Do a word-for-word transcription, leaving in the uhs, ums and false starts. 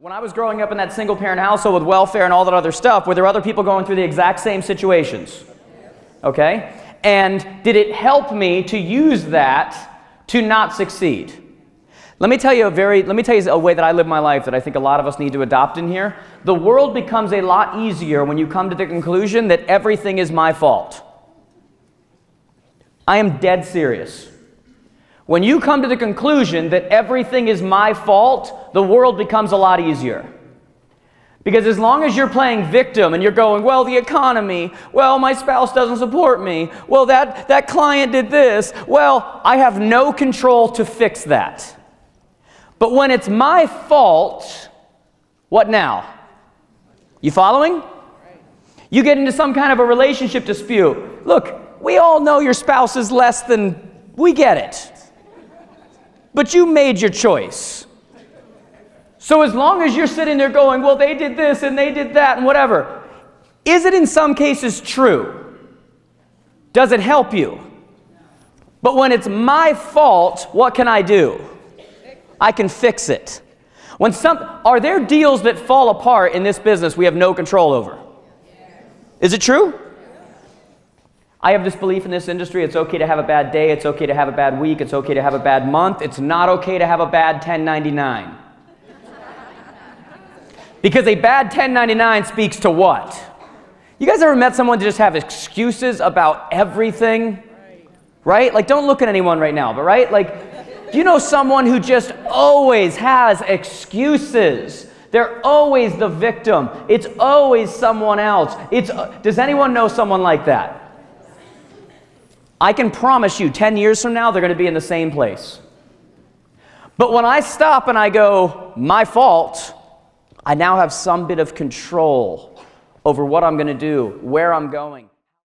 When I was growing up in that single-parent household with welfare and all that other stuff, were there other people going through the exact same situations? Okay? And did it help me to use that to not succeed? Let me tell you a very, let me tell you a way that I live my life that I think a lot of us need to adopt in here. The world becomes a lot easier when you come to the conclusion that everything is my fault. I am dead serious. When you come to the conclusion that everything is my fault, the world becomes a lot easier. Because as long as you're playing victim and you're going, well, the economy, well, my spouse doesn't support me, well, that, that client did this, well, I have no control to fix that. But when it's my fault, what now? You following? You get into some kind of a relationship dispute. Look, we all know your spouse is less than, we get it. But you made your choice. So as long as you're sitting there going, well, they did this and they did that and whatever, is it in some cases true? Does it help you? But when it's my fault, what can I do? I can fix it. When some, are there deals that fall apart in this business we have no control over? Is it true? I have this belief in this industry, it's okay to have a bad day, it's okay to have a bad week, it's okay to have a bad month, it's not okay to have a bad ten ninety-nine. Because a bad ten ninety-nine speaks to what? You guys ever met someone to just have excuses about everything? Right? Like, don't look at anyone right now, but right? Like, do you know someone who just always has excuses? They're always the victim. It's always someone else. It's, does anyone know someone like that? I can promise you ten years from now, they're going to be in the same place. But when I stop and I go, my fault, I now have some bit of control over what I'm going to do, where I'm going.